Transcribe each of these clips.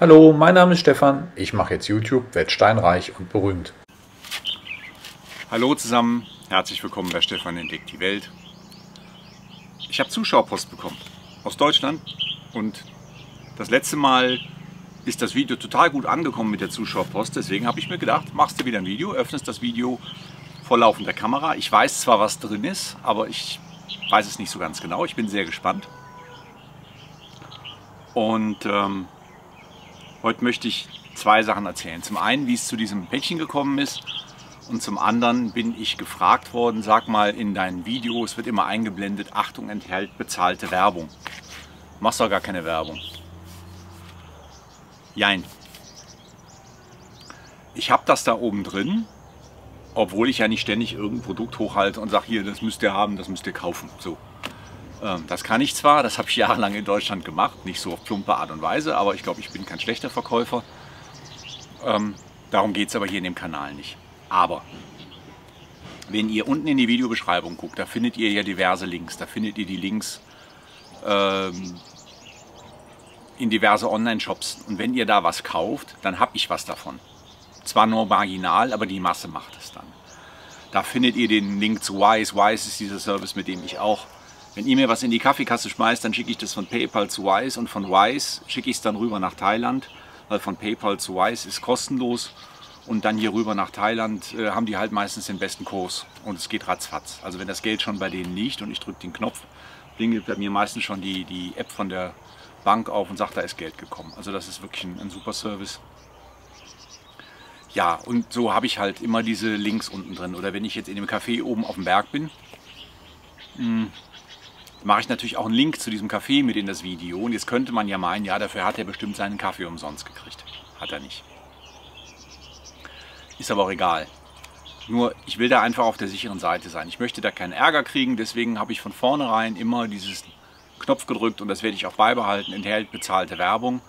Hallo, mein Name ist Stefan, ich mache jetzt YouTube, werde steinreich und berühmt. Hallo zusammen, herzlich willkommen bei Stefan Entdeckt die Welt. Ich habe Zuschauerpost bekommen aus Deutschland und das letzte Mal ist das Video total gut angekommen mit der Zuschauerpost, deswegen habe ich mir gedacht, machst du wieder ein Video, öffnest das Video vor laufender Kamera. Ich weiß zwar, was drin ist, aber ich weiß es nicht so ganz genau, ich bin sehr gespannt. Und heute möchte ich zwei Sachen erzählen. Zum einen, wie es zu diesem Päckchen gekommen ist und zum anderen bin ich gefragt worden, sag mal in deinen Videos, wird immer eingeblendet, Achtung, enthält bezahlte Werbung. Du machst doch gar keine Werbung. Jein. Ich habe das da oben drin, obwohl ich ja nicht ständig irgendein Produkt hochhalte und sage, hier, das müsst ihr haben, das müsst ihr kaufen. So. Das kann ich zwar, das habe ich jahrelang in Deutschland gemacht, nicht so auf plumpe Art und Weise, aber ich glaube, ich bin kein schlechter Verkäufer. Darum geht es aber hier in dem Kanal nicht. Aber wenn ihr unten in die Videobeschreibung guckt, da findet ihr ja diverse Links. Da findet ihr die Links in diverse Online-Shops. Und wenn ihr da was kauft, dann habe ich was davon. Zwar nur marginal, aber die Masse macht es dann. Da findet ihr den Link zu Wise. Wise ist dieser Service, mit dem ich auch... Wenn ihr mir was in die Kaffeekasse schmeißt, dann schicke ich das von PayPal zu Wise und von Wise schicke ich es dann rüber nach Thailand, weil von PayPal zu Wise ist kostenlos und dann hier rüber nach Thailand haben die halt meistens den besten Kurs und es geht ratzfatz. Also wenn das Geld schon bei denen liegt und ich drücke den Knopf, klingelt bei mir meistens schon die App von der Bank auf und sagt, da ist Geld gekommen. Also das ist wirklich ein super Service. Ja, und so habe ich halt immer diese Links unten drin. Oder wenn ich jetzt in dem Café oben auf dem Berg bin, mache ich natürlich auch einen Link zu diesem Kaffee mit in das Video. Und jetzt könnte man ja meinen, ja, dafür hat er bestimmt seinen Kaffee umsonst gekriegt. Hat er nicht. Ist aber auch egal. Nur, ich will da einfach auf der sicheren Seite sein. Ich möchte da keinen Ärger kriegen, deswegen habe ich von vornherein immer diesen Knopf gedrückt und das werde ich auch beibehalten, enthält bezahlte Werbung.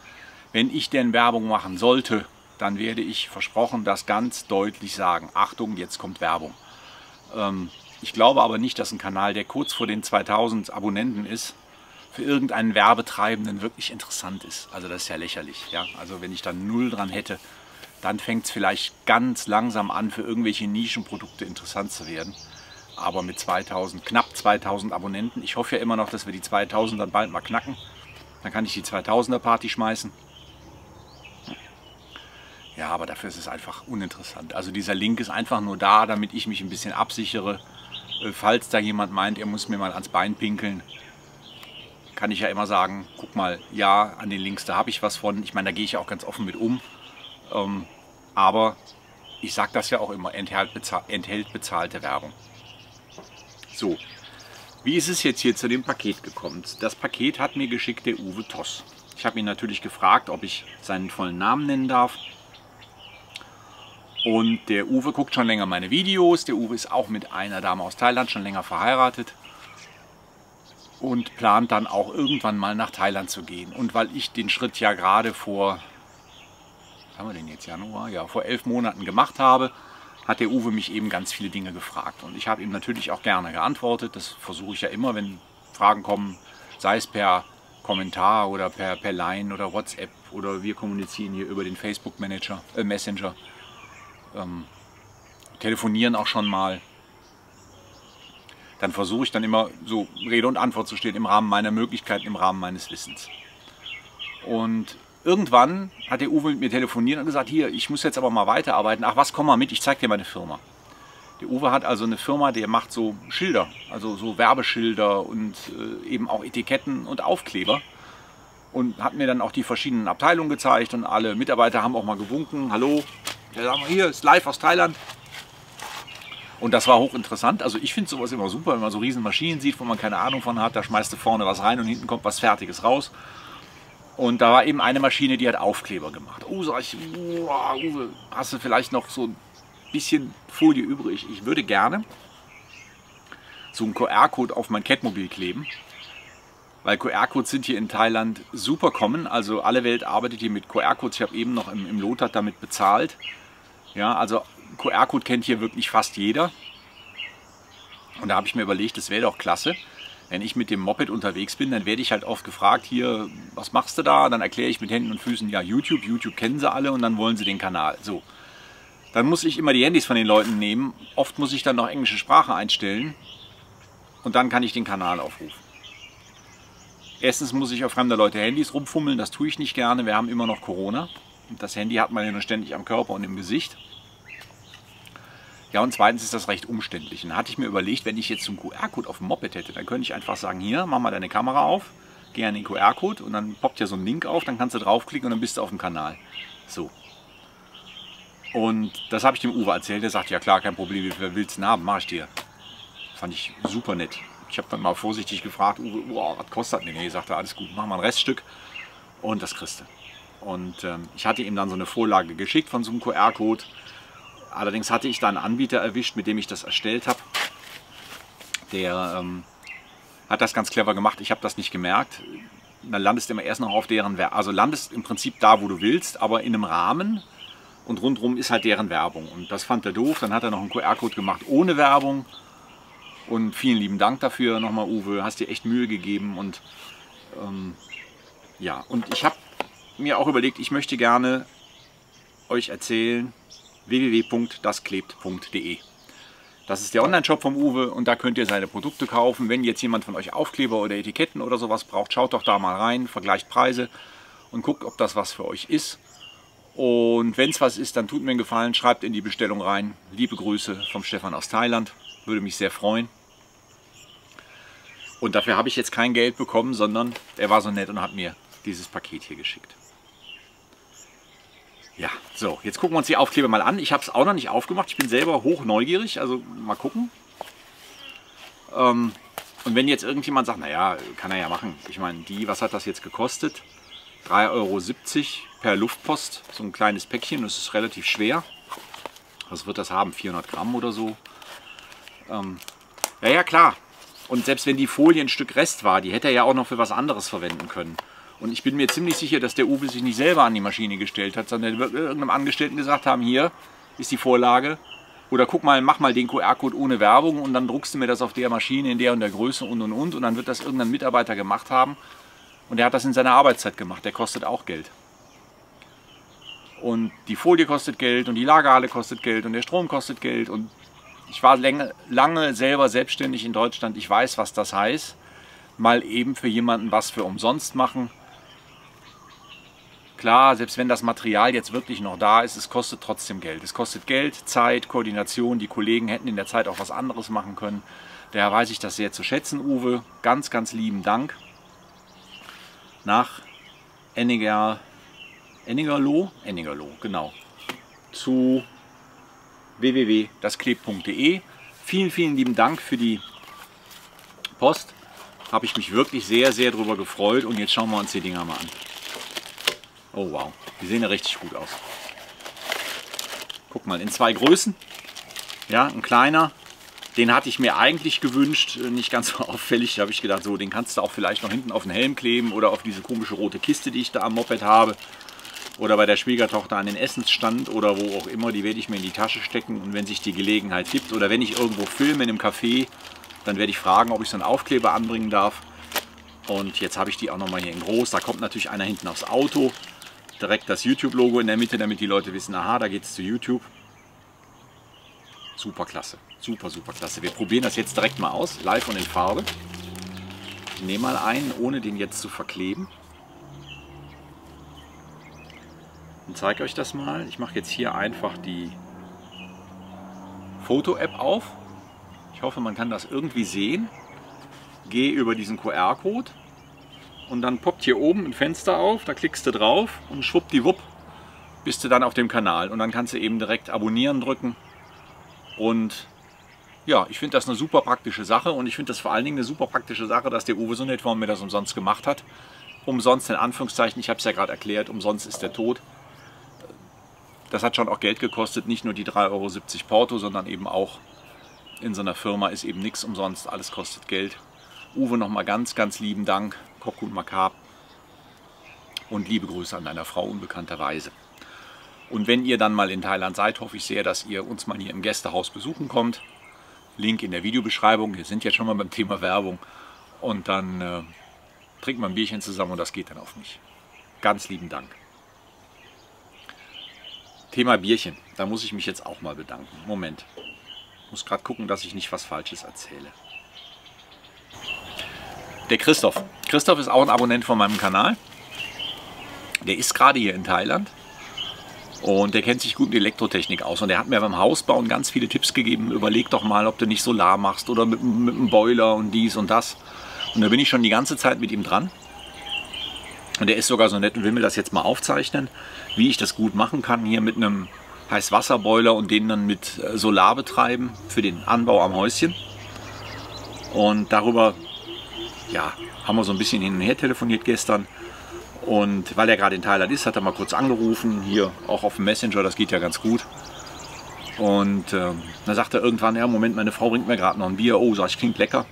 Wenn ich denn Werbung machen sollte, dann werde ich versprochen, das ganz deutlich sagen. Achtung, jetzt kommt Werbung. Ich glaube aber nicht, dass ein Kanal, der kurz vor den 2000 Abonnenten ist, für irgendeinen Werbetreibenden wirklich interessant ist. Also das ist ja lächerlich. Ja? Also wenn ich da 0 dran hätte, dann fängt es vielleicht ganz langsam an, für irgendwelche Nischenprodukte interessant zu werden. Aber mit 2000, knapp 2000 Abonnenten, ich hoffe ja immer noch, dass wir die 2000 dann bald mal knacken. Dann kann ich die 2000er Party schmeißen. Ja, aber dafür ist es einfach uninteressant. Also dieser Link ist einfach nur da, damit ich mich ein bisschen absichere. Falls da jemand meint, er muss mir mal ans Bein pinkeln, kann ich ja immer sagen, guck mal, ja, an den Links, da habe ich was von. Ich meine, da gehe ich ja auch ganz offen mit um. Aber ich sage das ja auch immer, enthält bezahlte Werbung. So, wie ist es jetzt hier zu dem Paket gekommen? Das Paket hat mir geschickt der Uwe Toss. Ich habe ihn natürlich gefragt, ob ich seinen vollen Namen nennen darf. Und der Uwe guckt schon länger meine Videos. Der Uwe ist auch mit einer Dame aus Thailand schon länger verheiratet und plant dann auch irgendwann mal nach Thailand zu gehen. Und weil ich den Schritt ja gerade vor, was haben wir denn jetzt, Januar? Ja, vor 11 Monaten gemacht habe, hat der Uwe mich eben ganz viele Dinge gefragt. Und ich habe ihm natürlich auch gerne geantwortet. Das versuche ich ja immer, wenn Fragen kommen, sei es per Kommentar oder per Line oder WhatsApp oder wir kommunizieren hier über den Facebook Messenger. Telefonieren auch schon mal, dann versuche ich dann immer so Rede und Antwort zu stehen im Rahmen meiner Möglichkeiten, im Rahmen meines Wissens. Und irgendwann hat der Uwe mit mir telefoniert und gesagt, hier, ich muss jetzt aber mal weiterarbeiten, ach was, komm mal mit, ich zeig dir meine Firma. Der Uwe hat also eine Firma, der macht so Schilder, also so Werbeschilder und eben auch Etiketten und Aufkleber. Und hat mir dann auch die verschiedenen Abteilungen gezeigt und alle Mitarbeiter haben auch mal gewunken, hallo. Ja, sagen wir, hier ist live aus Thailand. Und das war hochinteressant. Also ich finde sowas immer super, wenn man so riesen Maschinen sieht, wo man keine Ahnung von hat. Da schmeißt du vorne was rein und hinten kommt was Fertiges raus. Und da war eben eine Maschine, die hat Aufkleber gemacht. Oh, sag ich, boah, Uwe, hast du vielleicht noch so ein bisschen Folie übrig? Ich würde gerne so einen QR-Code auf mein Catmobil kleben. Weil QR-Codes sind hier in Thailand super kommen. Also alle Welt arbeitet hier mit QR-Codes. Ich habe eben noch im Lotat damit bezahlt. Ja, also QR-Code kennt hier wirklich fast jeder. Und da habe ich mir überlegt, das wäre doch klasse, Wenn ich mit dem Moped unterwegs bin, dann werde ich halt oft gefragt, hier, was machst du da? Dann erkläre ich mit Händen und Füßen, ja, YouTube kennen sie alle und dann wollen sie den Kanal. So, dann muss ich immer die Handys von den Leuten nehmen. Oft muss ich dann noch englische Sprache einstellen und dann kann ich den Kanal aufrufen. Erstens muss ich auf fremder Leute Handys rumfummeln, das tue ich nicht gerne, wir haben immer noch Corona. Das Handy hat man ja nur ständig am Körper und im Gesicht. Ja, und zweitens ist das recht umständlich. Und da hatte ich mir überlegt, wenn ich jetzt so einen QR-Code auf dem Moped hätte, dann könnte ich einfach sagen, hier, mach mal deine Kamera auf, geh an den QR-Code und dann poppt ja so ein Link auf, dann kannst du draufklicken und dann bist du auf dem Kanal. So. Und das habe ich dem Uwe erzählt, der sagt, ja klar, kein Problem, wer willst du denn haben, mach ich dir. Fand ich super nett. Ich habe dann mal vorsichtig gefragt, Uwe, oh, was kostet das denn? Nee, sagt er, alles gut, mach mal ein Reststück und das kriegst du. Und ich hatte ihm dann so eine Vorlage geschickt von so einem QR-Code. Allerdings hatte ich da einen Anbieter erwischt, mit dem ich das erstellt habe. Der hat das ganz clever gemacht, ich habe das nicht gemerkt. Dann landest du immer erst noch auf deren Werbung. Also landest im Prinzip da, wo du willst, aber in einem Rahmen. Und rundherum ist halt deren Werbung. Und das fand er doof, dann hat er noch einen QR-Code gemacht ohne Werbung. Und vielen lieben Dank dafür nochmal, Uwe, hast dir echt Mühe gegeben. Und ja, und ich habe mir auch überlegt, ich möchte gerne euch erzählen, www.dasklebt.de. Das ist der Online-Shop vom Uwe und da könnt ihr seine Produkte kaufen. Wenn jetzt jemand von euch Aufkleber oder Etiketten oder sowas braucht, schaut doch da mal rein, vergleicht Preise und guckt, ob das was für euch ist. Und wenn es was ist, dann tut mir einen Gefallen, schreibt in die Bestellung rein. Liebe Grüße vom Stefan aus Thailand, würde mich sehr freuen. Und dafür habe ich jetzt kein Geld bekommen, sondern er war so nett und hat mir dieses Paket hier geschickt. Ja, so, jetzt gucken wir uns die Aufkleber mal an. Ich habe es auch noch nicht aufgemacht. Ich bin selber hoch neugierig, also mal gucken. Und wenn jetzt irgendjemand sagt, naja, kann er ja machen. Ich meine, was hat das jetzt gekostet? 3,70 € per Luftpost, so ein kleines Päckchen, das ist relativ schwer. Was wird das haben? 400 Gramm oder so? Ja, klar. Und selbst wenn die Folie ein Stück Rest war, die hätte er ja auch noch für was anderes verwenden können. Und ich bin mir ziemlich sicher, dass der Uwe sich nicht selber an die Maschine gestellt hat, sondern er wird irgendeinem Angestellten gesagt haben, hier ist die Vorlage. Oder guck mal, mach mal den QR-Code ohne Werbung und dann druckst du mir das auf der Maschine in der und der Größe und. Und dann wird das irgendein Mitarbeiter gemacht haben. Und der hat das in seiner Arbeitszeit gemacht. Der kostet auch Geld. Und die Folie kostet Geld und die Lagerhalle kostet Geld und der Strom kostet Geld. Und ich war lange selber selbstständig in Deutschland. Ich weiß, was das heißt. Mal eben für jemanden was für umsonst machen. Klar, selbst wenn das Material jetzt wirklich noch da ist, es kostet trotzdem Geld. Es kostet Geld, Zeit, Koordination. Die Kollegen hätten in der Zeit auch was anderes machen können. Daher weiß ich das sehr zu schätzen, Uwe. Ganz, ganz lieben Dank. Nach Ennigerloh? Ennigerloh, genau. Zu www.dasklebt.de. Vielen, vielen lieben Dank für die Post. Habe ich mich wirklich sehr, sehr drüber gefreut. Und jetzt schauen wir uns die Dinger mal an. Oh wow, die sehen ja richtig gut aus. Guck mal, in zwei Größen. Ja, ein kleiner, den hatte ich mir eigentlich gewünscht, nicht ganz so auffällig. Da habe ich gedacht, so, den kannst du auch vielleicht noch hinten auf den Helm kleben oder auf diese komische rote Kiste, die ich da am Moped habe. Oder bei der Schwiegertochter an den Essensstand oder wo auch immer. Die werde ich mir in die Tasche stecken und wenn sich die Gelegenheit gibt oder wenn ich irgendwo filme in einem Café, dann werde ich fragen, ob ich so einen Aufkleber anbringen darf. Und jetzt habe ich die auch nochmal hier in groß. Da kommt natürlich einer hinten aufs Auto. Direkt das YouTube-Logo in der Mitte, damit die Leute wissen, aha, da geht es zu YouTube. Super klasse. Super, super klasse. Wir probieren das jetzt direkt mal aus. Live und in Farbe. Ich nehme mal einen, ohne den jetzt zu verkleben. Und zeige euch das mal. Ich mache jetzt hier einfach die Foto-App auf. Ich hoffe, man kann das irgendwie sehen. Gehe über diesen QR-Code und dann poppt hier oben ein Fenster auf. Da klickst du drauf und schwuppdiwupp bist du dann auf dem Kanal. Und dann kannst du eben direkt abonnieren drücken. Und ja, ich finde das eine super praktische Sache. Und ich finde das vor allen Dingen eine super praktische Sache, dass der Uwe so nett war und mir das umsonst gemacht hat. Umsonst in Anführungszeichen, ich habe es ja gerade erklärt, umsonst ist der Tod. Das hat schon auch Geld gekostet, nicht nur die 3,70 € Porto, sondern eben auch in so einer Firma ist eben nichts umsonst, alles kostet Geld. Uwe, nochmal ganz, ganz lieben Dank, Kopf gut Makab und liebe Grüße an deiner Frau unbekannterweise. Und wenn ihr dann mal in Thailand seid, hoffe ich sehr, dass ihr uns mal hier im Gästehaus besuchen kommt. Link in der Videobeschreibung, wir sind ja schon mal beim Thema Werbung. und dann trinken wir ein Bierchen zusammen und das geht dann auf mich. Ganz lieben Dank. Thema Bierchen, da muss ich mich jetzt auch mal bedanken. Moment, ich muss gerade gucken, dass ich nicht was Falsches erzähle. Der Christoph. Christoph ist auch ein Abonnent von meinem Kanal. Der ist gerade hier in Thailand und der kennt sich gut in Elektrotechnik aus. Und der hat mir beim Hausbauen ganz viele Tipps gegeben. Überleg doch mal, ob du nicht Solar machst oder mit einem Boiler und dies und das. Und da bin ich schon die ganze Zeit mit ihm dran. Und der ist sogar so nett und will mir das jetzt mal aufzeichnen, wie ich das gut machen kann. Hier mit einem Heißwasserboiler und den dann mit Solar betreiben für den Anbau am Häuschen. Und darüber... ja, haben wir so ein bisschen hin und her telefoniert gestern, und weil er gerade in Thailand ist, hat er mal kurz angerufen, hier auch auf dem Messenger, das geht ja ganz gut. Und dann sagt er irgendwann, ja Moment, meine Frau bringt mir gerade noch ein Bier. Oh, sag ich, klingt lecker.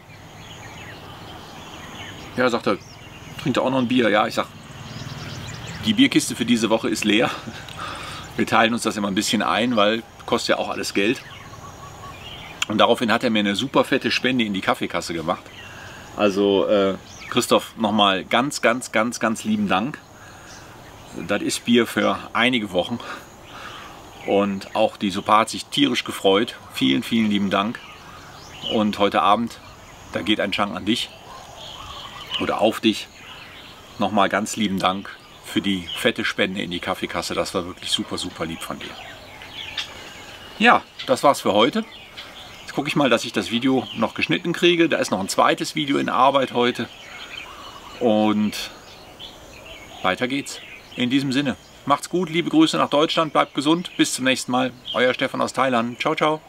Ja, sagt er, trinkt er auch noch ein Bier? Ja, ich sag, die Bierkiste für diese Woche ist leer. Wir teilen uns das immer ein bisschen ein, weil kostet ja auch alles Geld. Und daraufhin hat er mir eine super fette Spende in die Kaffeekasse gemacht. Also Christoph, nochmal ganz, ganz, ganz, ganz lieben Dank. Das ist Bier für einige Wochen. Und auch die Suppe hat sich tierisch gefreut. Vielen, vielen lieben Dank. Und heute Abend, da geht ein Chang an dich oder auf dich. Nochmal ganz lieben Dank für die fette Spende in die Kaffeekasse. Das war wirklich super, super lieb von dir. Ja, das war's für heute. Gucke ich mal, dass ich das Video noch geschnitten kriege. Da ist noch ein zweites Video in Arbeit heute. Und weiter geht's. In diesem Sinne, macht's gut, liebe Grüße nach Deutschland, bleibt gesund. Bis zum nächsten Mal. Euer Stefan aus Thailand. Ciao, ciao.